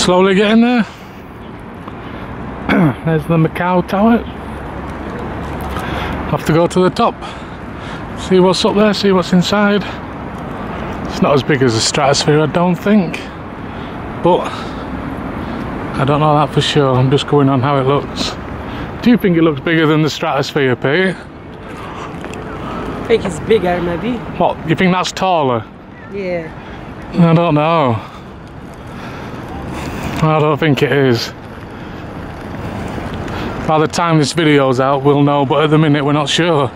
Slowly getting there. There's the Macau Tower. Have to go to the top, see what's up there, see what's inside. It's not as big as the Stratosphere, I don't think, but I don't know that for sure. I'm just going on how it looks. Do you think it looks bigger than the Stratosphere, Pete? I think it's bigger, maybe. What, you think that's taller? Yeah. I don't know. I don't think it is. By the time this video's out, we'll know, but at the minute we're not sure.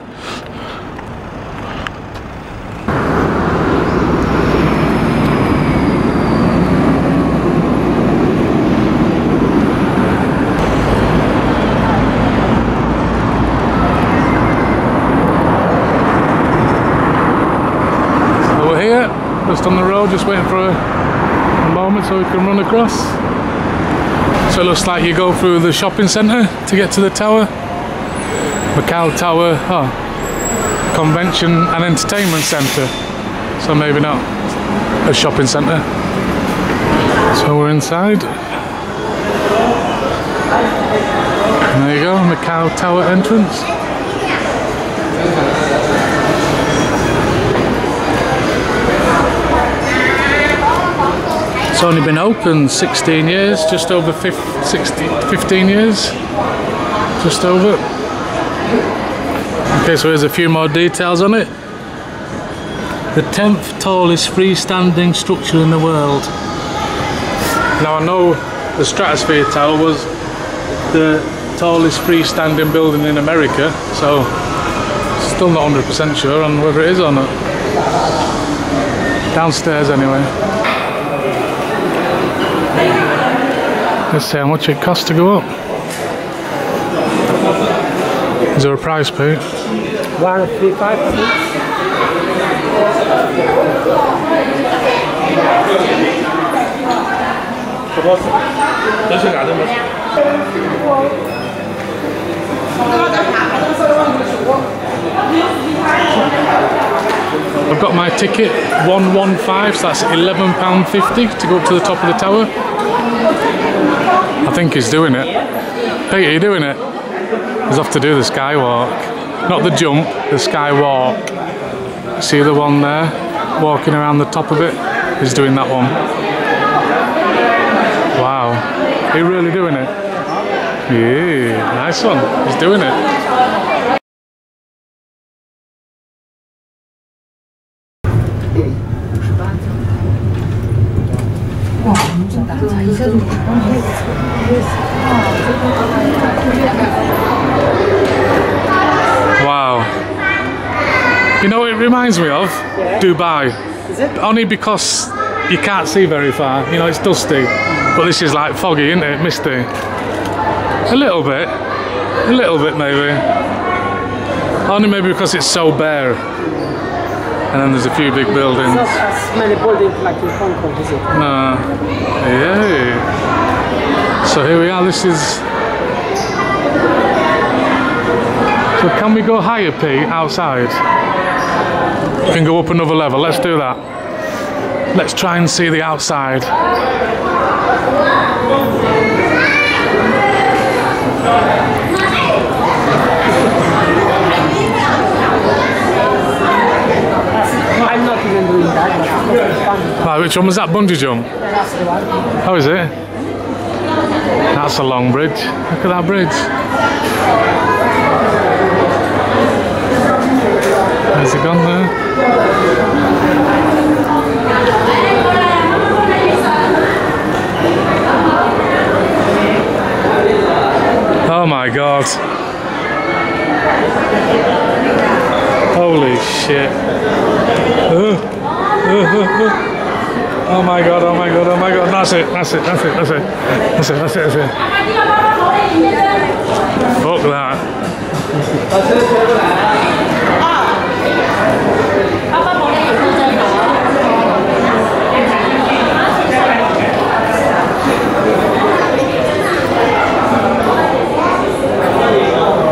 So we're here, just on the road, just waiting for a moment so we can run across. So it looks like you go through the shopping centre to get to the tower. Macau Tower, oh, Convention and Entertainment Center. So maybe not a shopping centre. So we're inside. And there you go, Macau Tower entrance. It's only been open 16 years, just over 15 years, just over. Okay, so here's a few more details on it. The 10th tallest freestanding structure in the world. Now I know the Stratosphere Tower was the tallest freestanding building in America, so still not 100% sure on whether it is or not. Downstairs anyway. Let's see how much it costs to go up. Is there a price, Pete? 135. I've got my ticket, 115, so that's £11.50 to go up to the top of the tower. I think he's doing it. Pete, are you doing it? He's off to do the Skywalk. Not the jump, the Skywalk. See the one there? Walking around the top of it? He's doing that one. Wow. Are you really doing it? Yeah, nice one. He's doing it. Wow. You know what it reminds me of? Yeah. Dubai. Is it? Only because you can't see very far. You know, it's dusty. But this is like foggy, isn't it? Misty. A little bit. A little bit, maybe. Only maybe because it's so bare. And then there's a few big buildings. It's not as many buildings like in Hong Kong, is it? No. Yeah. So here we are, this is... So can we go higher, Pete, outside? We can go up another level, let's do that. Let's try and see the outside. I'm not even doing that. Right, which one was that, bungee jump? That's the one. How is it? That's a long bridge. Look at that bridge. There's it gone there. Oh my god. Holy shit. Oh my god, oh my god, oh my god, that's it, that's it, that's it, that's it, that's it, that's it, that's it. Fuck that.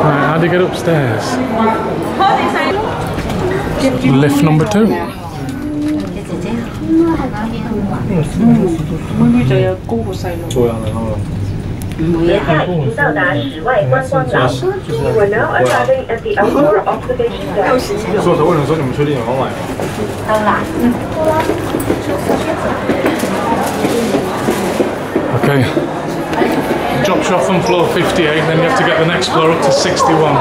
Right, how do you get upstairs? Lift number 2. 目击者要公布赛路。对啊，然后。 Okay. Drops you off on floor 58, then you have to get the next floor up to 61.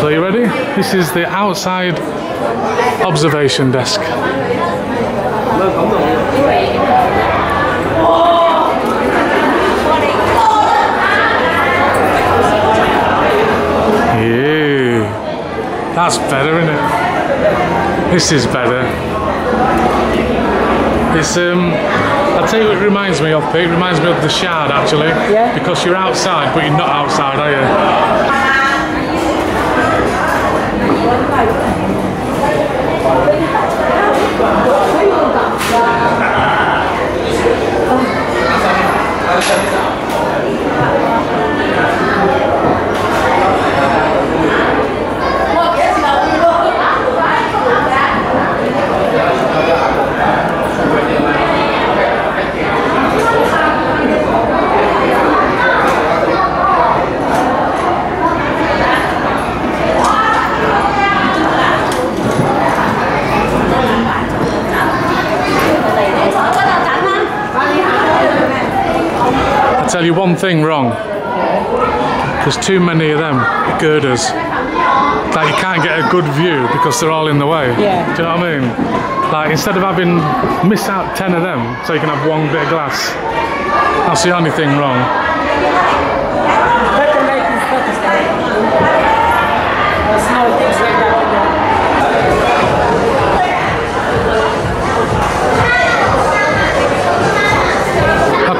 So you ready? This is the outside observation desk. That's better, isn't it? This is better. It's I'll tell you what it reminds me of, Pete. It reminds me of the Shard, actually. Yeah. Because you're outside, but you're not outside, are you? I'll tell you one thing wrong. There's too many of them girders. Like you can't get a good view because they're all in the way. Yeah. Do you know what I mean? Like instead of having miss out 10 of them so you can have one bit of glass. That's the only thing wrong.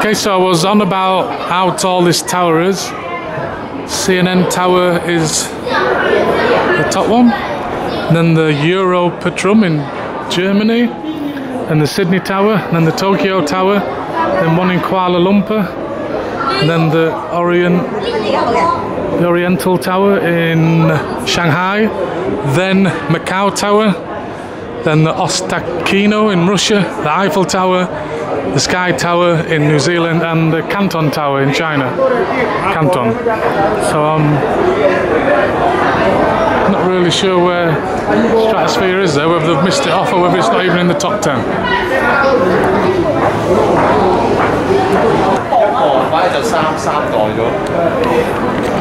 Okay, so I was on about how tall this tower is. CNN Tower is the top one, and then the Europatrum in Germany, and the Sydney Tower, and then the Tokyo Tower, then one in Kuala Lumpur, and then the Oriental Tower in Shanghai, then Macau Tower, then the Ostakino in Russia, the Eiffel Tower, the Sky Tower in New Zealand, and the Canton Tower in China. Canton. So I'm not really sure where Stratosphere is there, whether they've missed it off or whether it's not even in the top 10.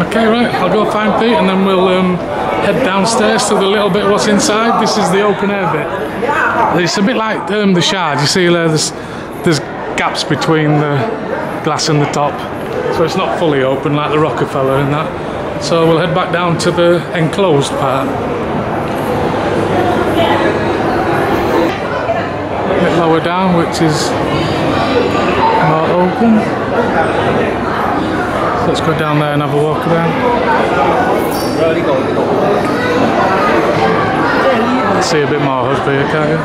Okay, right, I'll go find Pete and then we'll head downstairs to the little bit what's inside. This is the open air bit. It's a bit like the Shard, you see there, there's gaps between the glass and the top, so it's not fully open like the Rockefeller and that. So we'll head back down to the enclosed part. A bit lower down, which is more open. So let's go down there and have a walk around. See a bit more husband here, can't you?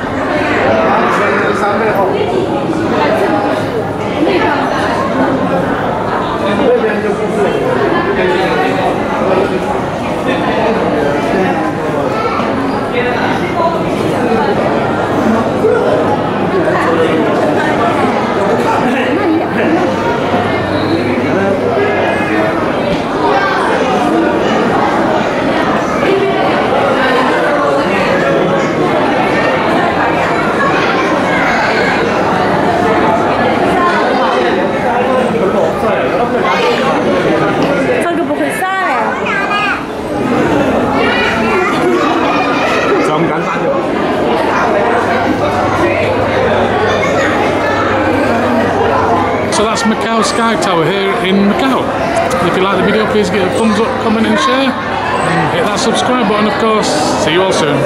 Macau Sky Tower here in Macau. If you like the video, please give it a thumbs up, comment and share, and hit that subscribe button of course. See you all soon.